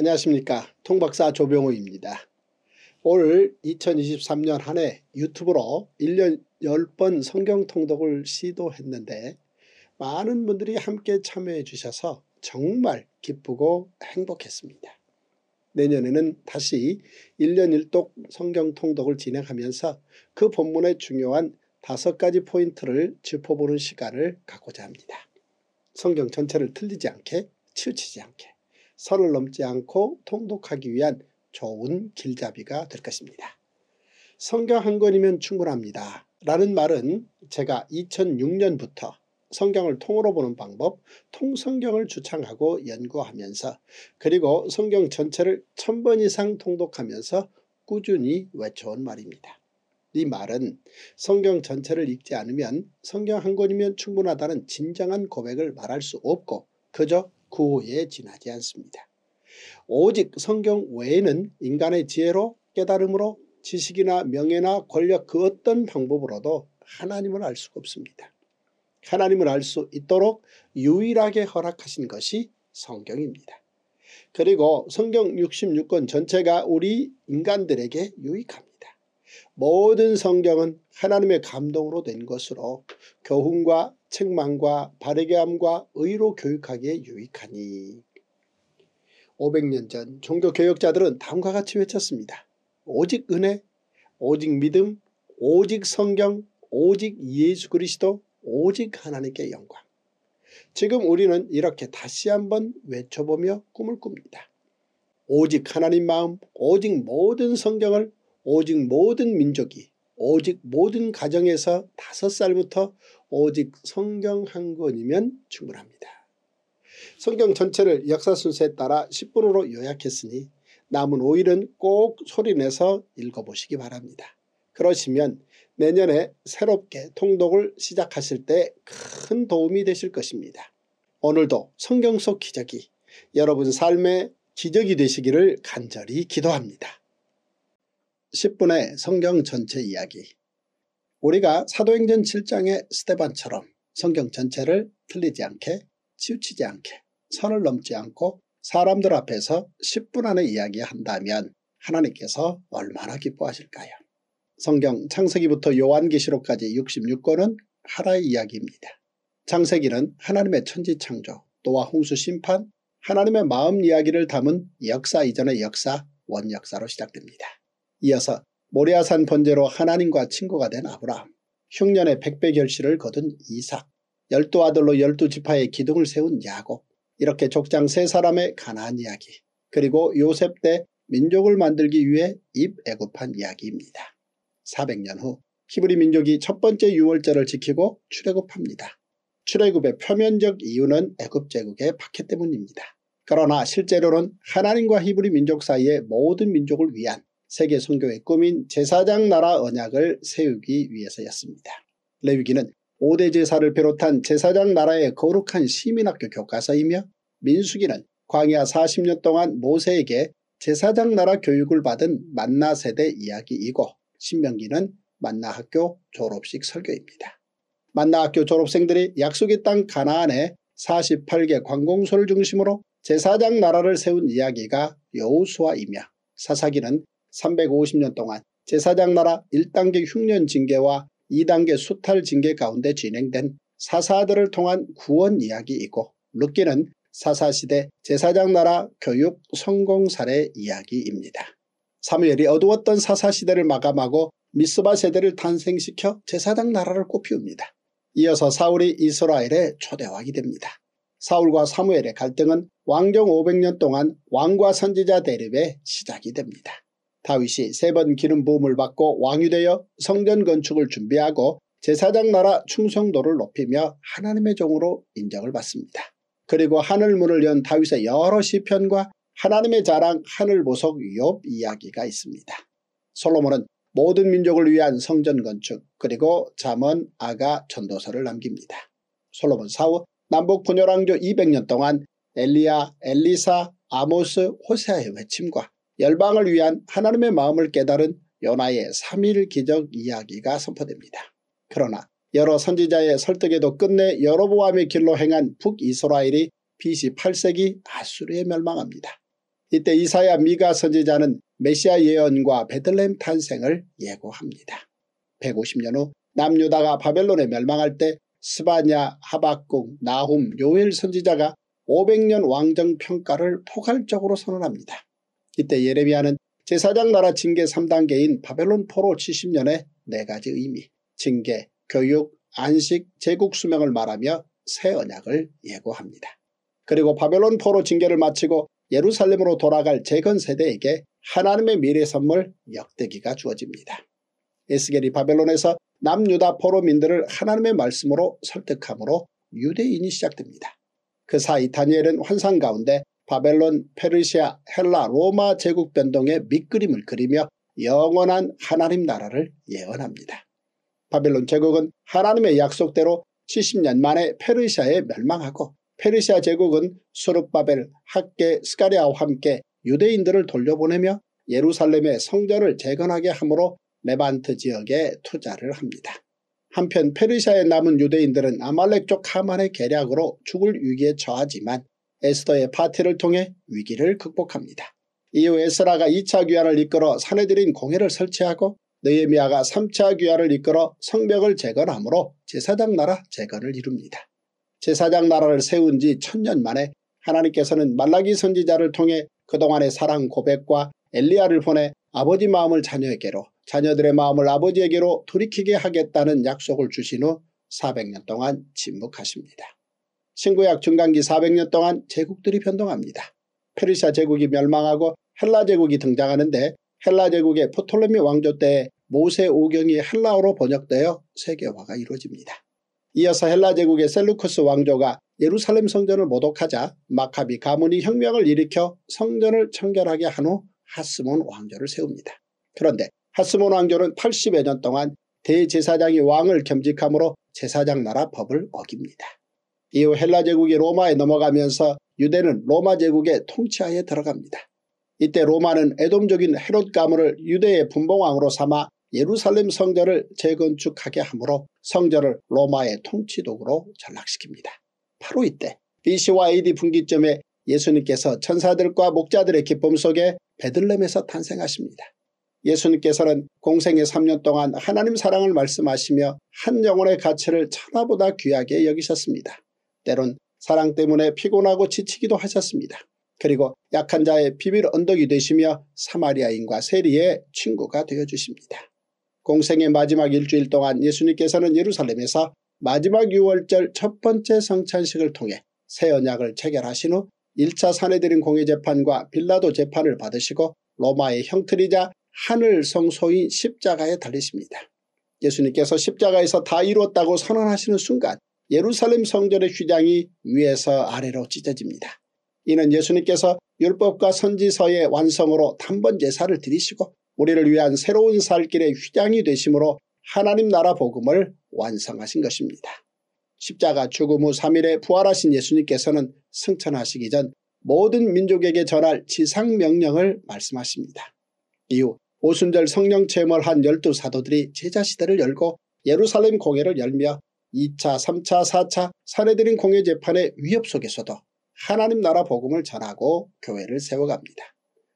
안녕하십니까. 통박사 조병우입니다. 올 2023년 한 해 유튜브로 1년 10번 성경통독을 시도했는데 많은 분들이 함께 참여해 주셔서 정말 기쁘고 행복했습니다. 내년에는 다시 1년 1독 성경통독을 진행하면서 그 본문의 중요한 5가지 포인트를 짚어보는 시간을 갖고자 합니다. 성경 전체를 틀리지 않게, 치우치지 않게, 선을 넘지 않고 통독하기 위한 좋은 길잡이가 될 것입니다. 성경 한 권이면 충분합니다 라는 말은 제가 2006년부터 성경을 통으로 보는 방법, 통성경을 주창하고 연구하면서, 그리고 성경 전체를 1000번 이상 통독하면서 꾸준히 외쳐온 말입니다. 이 말은 성경 전체를 읽지 않으면 성경 한 권이면 충분하다는 진정한 고백을 말할 수 없고 그저 구호에 지나지 않습니다. 오직 성경 외에는 인간의 지혜로, 깨달음으로, 지식이나 명예나 권력 그 어떤 방법으로도 하나님을 알 수가 없습니다. 하나님을 알 수 있도록 유일하게 허락하신 것이 성경입니다. 그리고 성경 66권 전체가 우리 인간들에게 유익합니다. 모든 성경은 하나님의 감동으로 된 것으로 교훈과 책망과 바르게 함과 의로 교육하기에 유익하니, 500년 전 종교개혁자들은 다음과 같이 외쳤습니다. 오직 은혜, 오직 믿음, 오직 성경, 오직 예수 그리스도, 오직 하나님께 영광. 지금 우리는 이렇게 다시 한번 외쳐보며 꿈을 꿉니다. 오직 하나님 마음, 오직 모든 성경을, 오직 모든 민족이, 오직 모든 가정에서 5살부터 오직 성경 한 권이면 충분합니다. 성경 전체를 역사 순서에 따라 10분으로 요약했으니 남은 5일은 꼭 소리내서 읽어보시기 바랍니다. 그러시면 내년에 새롭게 통독을 시작하실 때 큰 도움이 되실 것입니다. 오늘도 성경 속 기적이 여러분 삶의 기적이 되시기를 간절히 기도합니다. 10분의 성경 전체 이야기. 우리가 사도행전 7장의 스데반처럼 성경 전체를 틀리지 않게, 치우치지 않게, 선을 넘지 않고 사람들 앞에서 10분 안에 이야기한다면 하나님께서 얼마나 기뻐하실까요? 성경 창세기부터 요한계시록까지 66권은 하나의 이야기입니다. 창세기는 하나님의 천지창조, 노아 홍수 심판, 하나님의 마음 이야기를 담은 역사 이전의 역사, 원역사로 시작됩니다. 이어서 모리아산 번제로 하나님과 친구가 된 아브라함, 흉년의 100배 결실을 거둔 이삭, 12아들로 12지파의 기둥을 세운 야곱, 이렇게 족장 3사람의 가나안 이야기, 그리고 요셉 때 민족을 만들기 위해 입애굽한 이야기입니다. 400년 후 히브리 민족이 첫 번째 유월절을 지키고 출애굽합니다. 출애굽의 표면적 이유는 애굽 제국의 박해 때문입니다. 그러나 실제로는 하나님과 히브리 민족 사이의 모든 민족을 위한 세계 선교의 꿈인 제사장 나라 언약을 세우기 위해서였습니다. 레위기는 5대 제사를 비롯한 제사장 나라의 거룩한 시민학교 교과서이며, 민수기는 광야 40년 동안 모세에게 제사장 나라 교육을 받은 만나 세대 이야기이고, 신명기는 만나 학교 졸업식 설교입니다. 만나 학교 졸업생들이 약속의 땅 가나안에 48개 관공서를 중심으로 제사장 나라를 세운 이야기가 여호수아이며, 사사기는 350년 동안 제사장 나라 1단계 흉년 징계와 2단계 수탈 징계 가운데 진행된 사사들을 통한 구원 이야기이고, 룻기는 사사시대 제사장 나라 교육 성공 사례 이야기입니다. 사무엘이 어두웠던 사사시대를 마감하고 미스바 세대를 탄생시켜 제사장 나라를 꽃피웁니다. 이어서 사울이 이스라엘의 초대왕이 됩니다. 사울과 사무엘의 갈등은 왕정 500년 동안 왕과 선지자 대립의 시작이 됩니다. 다윗이 3번 기름 부음을 받고 왕유되어 성전 건축을 준비하고 제사장 나라 충성도를 높이며 하나님의 종으로 인정을 받습니다. 그리고 하늘문을 연 다윗의 여러 시편과 하나님의 자랑 하늘보석 욥 이야기가 있습니다. 솔로몬은 모든 민족을 위한 성전 건축, 그리고 잠언, 아가, 전도서를 남깁니다. 솔로몬 사후 남북 분열왕조 200년 동안 엘리야, 엘리사, 아모스, 호세아의 외침과 열방을 위한 하나님의 마음을 깨달은 요나의 3일 기적 이야기가 선포됩니다. 그러나 여러 선지자의 설득에도 끝내 여로보암의 길로 행한 북이스라엘이 BC 8세기 아수르에 멸망합니다. 이때 이사야 미가 선지자는 메시아 예언과 베들레헴 탄생을 예고합니다. 150년 후 남유다가 바벨론에 멸망할 때 스바냐, 하박국, 나홈, 요엘 선지자가 500년 왕정평가를 포괄적으로 선언합니다. 이때 예레미야는 제사장 나라 징계 3단계인 바벨론 포로 70년의 4가지 의미, 징계, 교육, 안식, 제국 수명을 말하며 새 언약을 예고합니다. 그리고 바벨론 포로 징계를 마치고 예루살렘으로 돌아갈 재건 세대에게 하나님의 미래 선물 역대기가 주어집니다. 에스겔이 바벨론에서 남유다 포로민들을 하나님의 말씀으로 설득함으로 유대인이 시작됩니다. 그 사이 다니엘은 환상 가운데 바벨론, 페르시아, 헬라, 로마 제국 변동의 밑그림을 그리며 영원한 하나님 나라를 예언합니다. 바벨론 제국은 하나님의 약속대로 70년 만에 페르시아에 멸망하고 페르시아 제국은 스룹바벨, 학개, 스가랴와 함께 유대인들을 돌려보내며 예루살렘의 성전을 재건하게 함으로 레반트 지역에 투자를 합니다. 한편 페르시아에 남은 유대인들은 아말렉 족 하만의 계략으로 죽을 위기에 처하지만 에스더의 파티를 통해 위기를 극복합니다. 이후 에스라가 2차 귀환을 이끌어 산헤드린 공회를 설치하고 느헤미야가 3차 귀환을 이끌어 성벽을 재건함으로 제사장 나라 재건을 이룹니다. 제사장 나라를 세운 지 1000년 만에 하나님께서는 말라기 선지자를 통해 그동안의 사랑 고백과 엘리야를 보내 아버지 마음을 자녀에게로, 자녀들의 마음을 아버지에게로 돌이키게 하겠다는 약속을 주신 후 400년 동안 침묵하십니다. 신구약 중간기 400년 동안 제국들이 변동합니다. 페르시아 제국이 멸망하고 헬라 제국이 등장하는데 헬라 제국의 포톨레미 왕조 때에 모세 오경이 헬라어로 번역되어 세계화가 이루어집니다. 이어서 헬라 제국의 셀루코스 왕조가 예루살렘 성전을 모독하자 마카비 가문이 혁명을 일으켜 성전을 청결하게 한 후 하스몬 왕조를 세웁니다. 그런데 하스몬 왕조는 80여 년 동안 대제사장이 왕을 겸직함으로 제사장 나라 법을 어깁니다. 이후 헬라 제국이 로마에 넘어가면서 유대는 로마 제국의 통치하에 들어갑니다. 이때 로마는 에돔족인 헤롯 가문을 유대의 분봉왕으로 삼아 예루살렘 성전을 재건축하게 함으로 성전을 로마의 통치도구로 전락시킵니다. 바로 이때 BC와 AD 분기점에 예수님께서 천사들과 목자들의 기쁨 속에 베들레헴에서 탄생하십니다. 예수님께서는 공생의 3년 동안 하나님 사랑을 말씀하시며 한 영혼의 가치를 천하보다 귀하게 여기셨습니다. 때론 사랑 때문에 피곤하고 지치기도 하셨습니다. 그리고 약한 자의 비밀 언덕이 되시며 사마리아인과 세리의 친구가 되어주십니다. 공생의 마지막 일주일 동안 예수님께서는 예루살렘에서 마지막 유월절 첫 번째 성찬식을 통해 새 언약을 체결하신 후 1차 산헤드린 공회 재판과 빌라도 재판을 받으시고 로마의 형틀이자 하늘 성소인 십자가에 달리십니다. 예수님께서 십자가에서 다 이루었다고 선언하시는 순간 예루살렘 성전의 휘장이 위에서 아래로 찢어집니다. 이는 예수님께서 율법과 선지서의 완성으로 단번 제사를 드리시고 우리를 위한 새로운 살길의 휘장이 되심으로 하나님 나라 복음을 완성하신 것입니다. 십자가 죽음 후 3일에 부활하신 예수님께서는 승천하시기 전 모든 민족에게 전할 지상명령을 말씀하십니다. 이후 오순절 성령 체험을 한 12사도들이 제자시대를 열고 예루살렘 공회를 열며 2차, 3차, 4차 산헤드린 공회 재판의 위협 속에서도 하나님 나라 복음을 전하고 교회를 세워갑니다.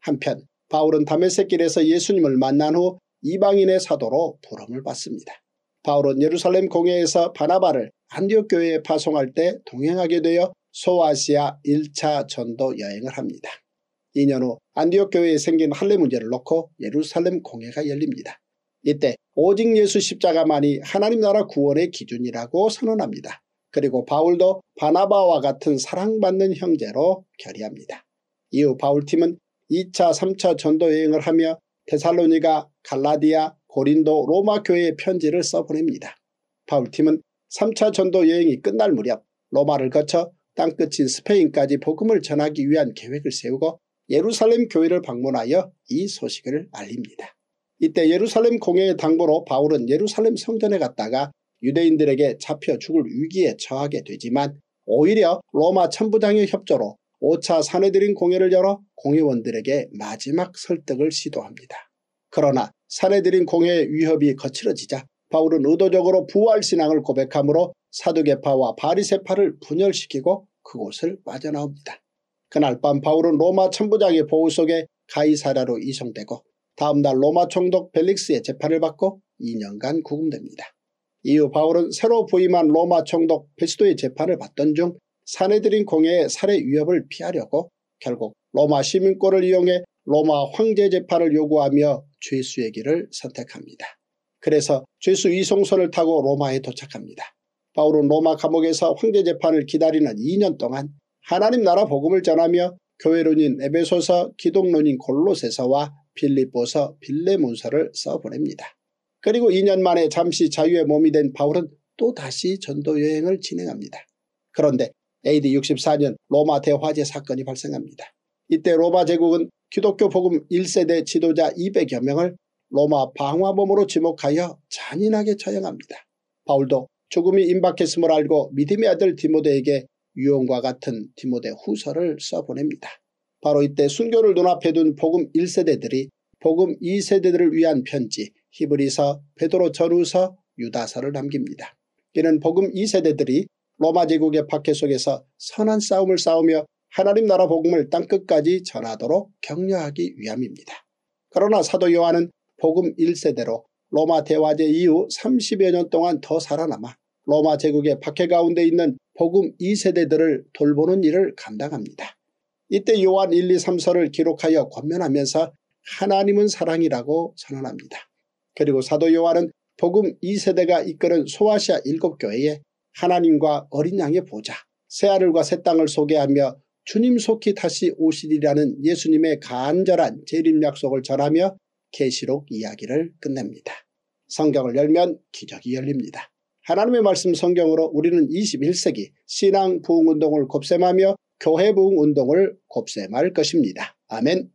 한편 바울은 다메섹 길에서 예수님을 만난 후 이방인의 사도로 부름을 받습니다. 바울은 예루살렘 공회에서 바나바를 안디옥 교회에 파송할 때 동행하게 되어 소아시아 1차 전도 여행을 합니다. 2년 후 안디옥 교회에 생긴 할례 문제를 놓고 예루살렘 공회가 열립니다. 이때 오직 예수 십자가만이 하나님 나라 구원의 기준이라고 선언합니다. 그리고 바울도 바나바와 같은 사랑받는 형제로 결의합니다. 이후 바울팀은 2차, 3차 전도여행을 하며 데살로니가, 갈라디아, 고린도, 로마 교회에 편지를 써보냅니다. 바울팀은 3차 전도여행이 끝날 무렵 로마를 거쳐 땅끝인 스페인까지 복음을 전하기 위한 계획을 세우고 예루살렘 교회를 방문하여 이 소식을 알립니다. 이때 예루살렘 공회의 당부로 바울은 예루살렘 성전에 갔다가 유대인들에게 잡혀 죽을 위기에 처하게 되지만 오히려 로마 천부장의 협조로 5차 산헤드린 공회를 열어 공회원들에게 마지막 설득을 시도합니다. 그러나 산헤드린 공회의 위협이 거칠어지자 바울은 의도적으로 부활신앙을 고백함으로 사두개파와 바리새파를 분열시키고 그곳을 빠져나옵니다. 그날 밤 바울은 로마 천부장의 보호 속에 가이사랴로 이송되고 다음날 로마 총독 벨릭스의 재판을 받고 2년간 구금됩니다. 이후 바울은 새로 부임한 로마 총독 베스도의 재판을 받던 중 산헤드린 공회의 살해 위협을 피하려고 결국 로마 시민권을 이용해 로마 황제 재판을 요구하며 죄수의 길을 선택합니다. 그래서 죄수 이송선을 타고 로마에 도착합니다. 바울은 로마 감옥에서 황제 재판을 기다리는 2년 동안 하나님 나라 복음을 전하며 교회론인 에베소서, 기독론인 골로새서와 빌립보서, 빌레몬서를 써보냅니다. 그리고 2년 만에 잠시 자유의 몸이 된 바울은 또다시 전도여행을 진행합니다. 그런데 AD 64년 로마 대화재 사건이 발생합니다. 이때 로마 제국은 기독교 복음 1세대 지도자 200여 명을 로마 방화범으로 지목하여 잔인하게 처형합니다. 바울도 죽음이 임박했음을 알고 믿음의 아들 디모데에게 유언과 같은 디모데 후서를 써보냅니다. 바로 이때 순교를 눈앞에 둔 복음 1세대들이 복음 2세대들을 위한 편지 히브리서, 베드로 전후서, 유다서를 남깁니다. 이는 복음 2세대들이 로마 제국의 박해 속에서 선한 싸움을 싸우며 하나님 나라 복음을 땅끝까지 전하도록 격려하기 위함입니다. 그러나 사도 요한은 복음 1세대로 로마 대화제 이후 30여 년 동안 더 살아남아 로마 제국의 박해 가운데 있는 복음 2세대들을 돌보는 일을 감당합니다. 이때 요한 1, 2, 3서를 기록하여 권면하면서 하나님은 사랑이라고 선언합니다. 그리고 사도 요한은 복음 2세대가 이끄는 소아시아 7교회에 하나님과 어린 양의 보좌, 새하늘과 새 땅을 소개하며 주님 속히 다시 오시리라는 예수님의 간절한 재림 약속을 전하며 계시록 이야기를 끝냅니다. 성경을 열면 기적이 열립니다. 하나님의 말씀 성경으로 우리는 21세기 신앙 부흥운동을 곱셈하며 교회 부흥운동을 곱셈할 것입니다. 아멘.